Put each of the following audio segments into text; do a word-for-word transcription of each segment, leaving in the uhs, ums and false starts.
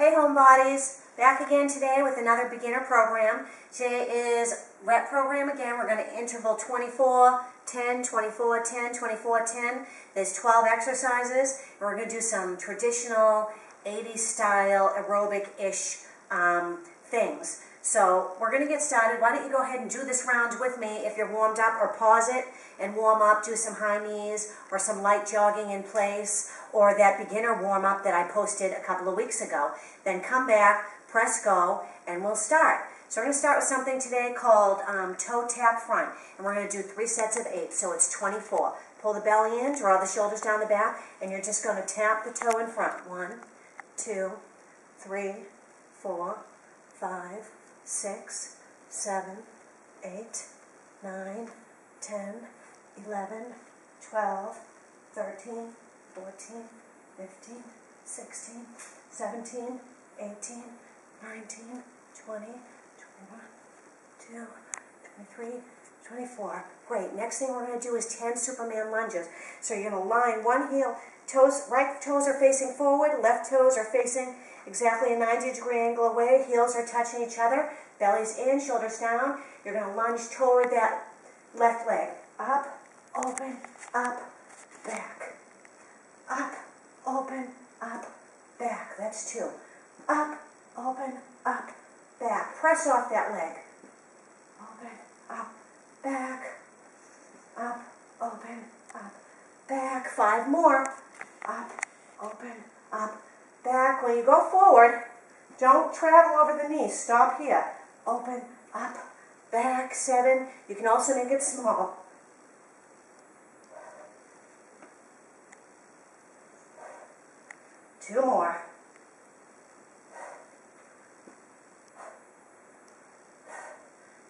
Hey Home Bodies, back again today with another beginner program. Today is rep program again. We're going to interval twenty-four, ten, twenty-four, ten, twenty-four, ten. There's twelve exercises. And we're going to do some traditional eighties style aerobic-ish um, things. So we're going to get started. Why don't you go ahead and do this round with me if you're warmed up, or pause it and warm up, do some high knees or some light jogging in place, or that beginner warm-up that I posted a couple of weeks ago. Then come back, press go, and we'll start. So we're going to start with something today called um, toe tap front, and we're going to do three sets of eight, so it's twenty-four. Pull the belly in, draw the shoulders down the back, and you're just going to tap the toe in front. One, two, three, four, five, six, seven, eight, nine, ten, eleven, twelve, thirteen, fourteen, fifteen, sixteen, seventeen, eighteen, nineteen, twenty, twenty-one, twenty-two, twenty-three, twenty-four. Great. Next thing we're going to do is ten Superman lunges. So you're going to line one heel, toes, right toes are facing forward, left toes are facing exactly a ninety degree angle away, heels are touching each other, bellies in, shoulders down. You're going to lunge toward that left leg. Up, open, up, back. Up, open, up, back. That's two. Up, open, up, back. Press off that leg. Open, up, back. Up, open, up, back. Five more. Up, open, up, back. When you go forward, don't travel over the knees. Stop here. Open, up, back. Seven. You can also make it small. Two more.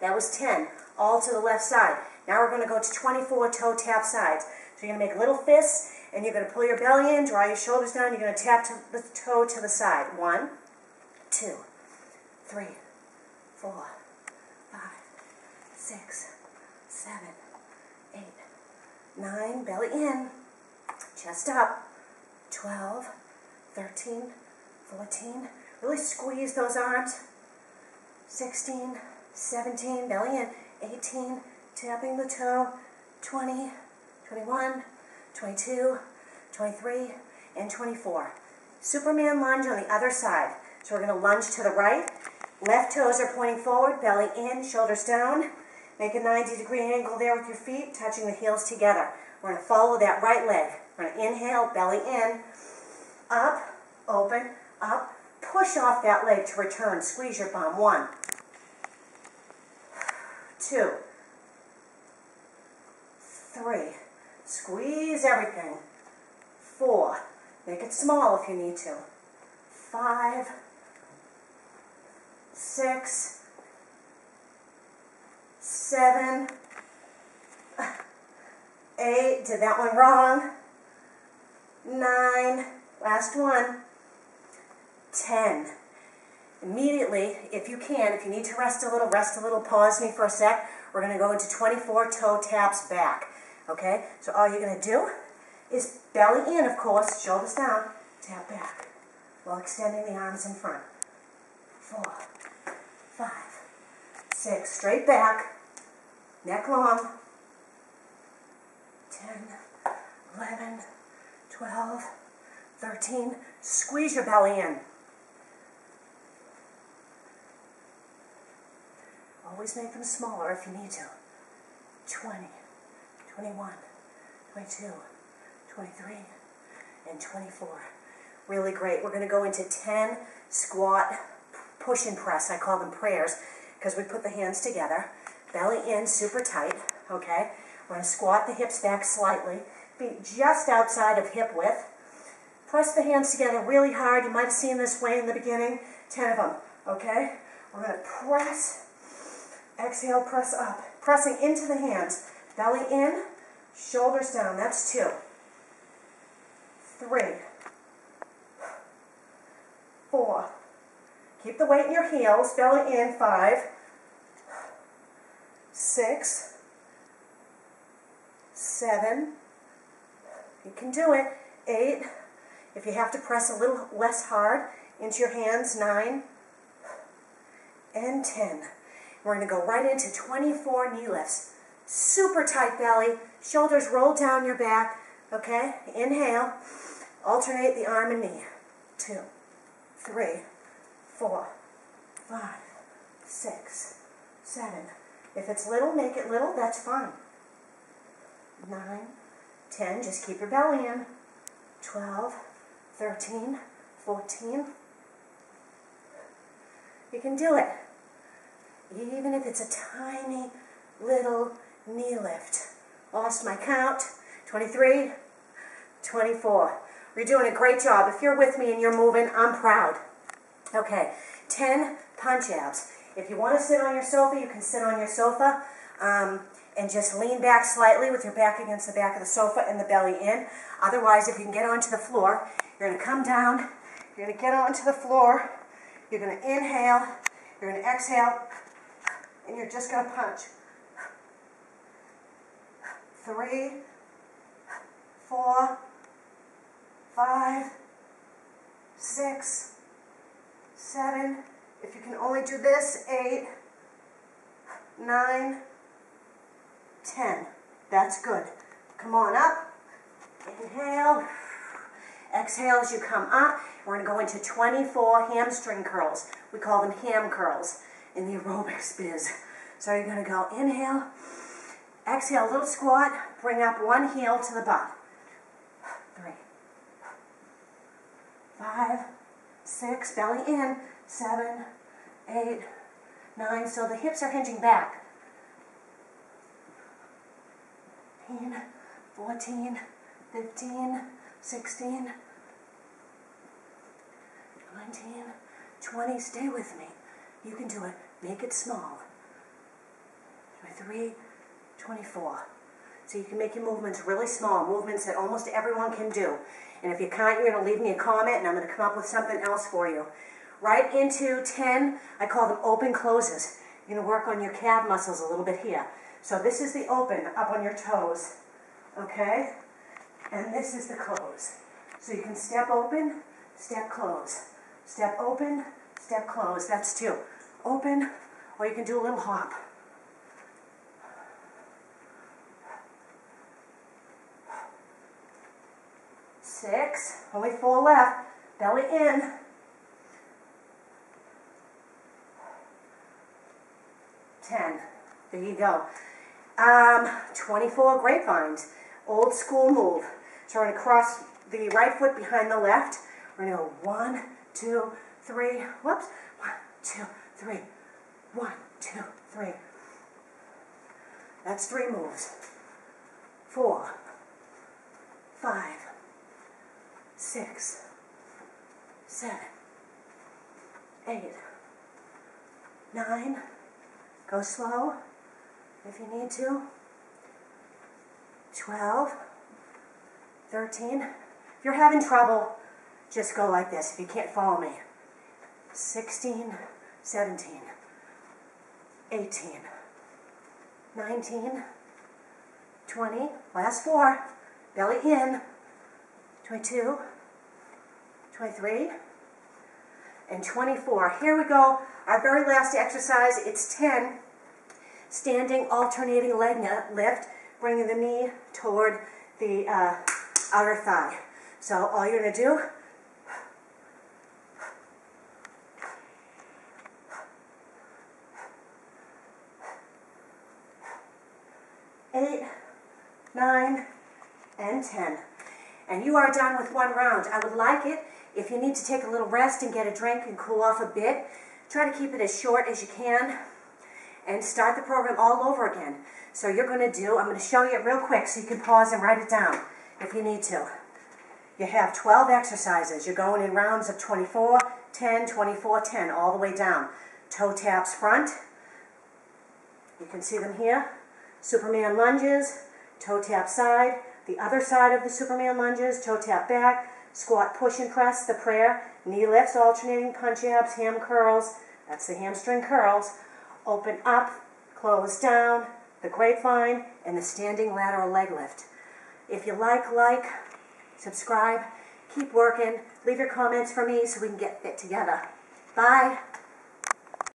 That was ten, all to the left side. Now we're going to go to twenty-four toe tap sides. So you're going to make little fists, and you're going to pull your belly in, draw your shoulders down, you're going to tap to the toe to the side. One, two, three, four, five, six, seven, eight, nine, belly in, chest up, twelve, thirteen, fourteen, really squeeze those arms, sixteen, seventeen, belly in, eighteen, tapping the toe, twenty, twenty-one, twenty-two, twenty-three, and twenty-four. Superman lunge on the other side. So we're going to lunge to the right, left toes are pointing forward, belly in, shoulders down, make a ninety degree angle there with your feet, touching the heels together. We're going to follow that right leg. We're going to inhale, belly in, up, open, up, push off that leg to return, squeeze your bum, one, two, three, squeeze everything, four, make it small if you need to, five, six, seven, eight, did that one wrong, nine, last one, ten. Immediately, if you can, if you need to rest a little, rest a little, pause me for a sec. We're going to go into twenty-four toe taps back, okay? So all you're going to do is belly in, of course, shoulders down, tap back, while extending the arms in front. Four, five, six, straight back, neck long, ten, eleven, twelve, thirteen, squeeze your belly in. Always make them smaller if you need to. twenty, twenty-one, twenty-two, twenty-three, and twenty-four. Really great. We're going to go into ten squat push and press. I call them prayers because we put the hands together. Belly in super tight, okay? We're going to squat the hips back slightly. Feet just outside of hip width. Press the hands together really hard. You might have seen this way in the beginning. ten of them, okay? We're going to press. Exhale, press up. Pressing into the hands. Belly in, shoulders down. That's two. Three. Four. Keep the weight in your heels. Belly in, five. Six. Seven. You can do it. Eight. If you have to press a little less hard, into your hands, nine and ten. We're going to go right into twenty-four knee lifts. Super tight belly, shoulders roll down your back, okay? Inhale, alternate the arm and knee. Two, three, four, five, six, seven. If it's little, make it little, that's fine. Nine, ten, just keep your belly in. twelve, thirteen, fourteen. You can do it. Even if it's a tiny little knee lift. Lost my count. twenty-three, twenty-four. You're doing a great job. If you're with me and you're moving, I'm proud. Okay, ten punch abs. If you want to sit on your sofa, you can sit on your sofa um, and just lean back slightly with your back against the back of the sofa and the belly in. Otherwise, if you can get onto the floor, you're going to come down, you're going to get onto the floor, you're going to inhale, you're going to exhale, and you're just going to punch. Three, four, five, six, seven. If you can only do this, eight, nine, ten. That's good. Come on up. Inhale. Exhale as you come up. We're going to go into twenty-four hamstring curls. We call them ham curls in the aerobics biz. So you're going to go inhale. Exhale, little squat. Bring up one heel to the bottom. Three, five, six, belly in. Seven, eight, nine. So the hips are hinging back. ten, fourteen, fifteen, sixteen, nineteen, twenty. Stay with me. You can do it. Make it small. twenty-three, twenty-four. So you can make your movements really small, movements that almost everyone can do. And if you can't, you're going to leave me a comment, and I'm going to come up with something else for you. Right into ten, I call them open closes. You're going to work on your calf muscles a little bit here. So this is the open, up on your toes, okay? And this is the close. So you can step open, step close. Step open, step close. That's two. Open, or you can do a little hop. Six, only four left. Belly in. ten. There you go. Um, twenty-four grapevines. Old school move. So we're going to cross the right foot behind the left. We're going to go one, two, three. Whoops. One, two, three. One, two, three. That's three moves. Four, five, six, seven, eight, nine. Go slow if you need to. twelve, thirteen. If you're having trouble, just go like this if you can't follow me. sixteen, seventeen, eighteen, nineteen, twenty. Last four. Belly in. twenty-two, twenty-three, and twenty-four. Here we go. Our very last exercise, it's ten. Standing alternating leg lift, bringing the knee toward the uh, outer thigh. So all you're going to do, eight, nine, and ten. And you are done with one round. I would like it if you need to take a little rest and get a drink and cool off a bit. Try to keep it as short as you can and start the program all over again. So you're going to do, I'm going to show you it real quick so you can pause and write it down if you need to. You have twelve exercises. You're going in rounds of twenty-four, ten, twenty-four, ten, all the way down. Toe taps front. You can see them here. Superman lunges, toe tap side, the other side of the Superman lunges, toe tap back, squat push and press, the prayer, knee lifts, alternating punch abs, ham curls, that's the hamstring curls, open up, close down, the grapevine, and the standing lateral leg lift. If you like, like, subscribe, Keep working. Leave your comments for me so we can get fit together. Bye.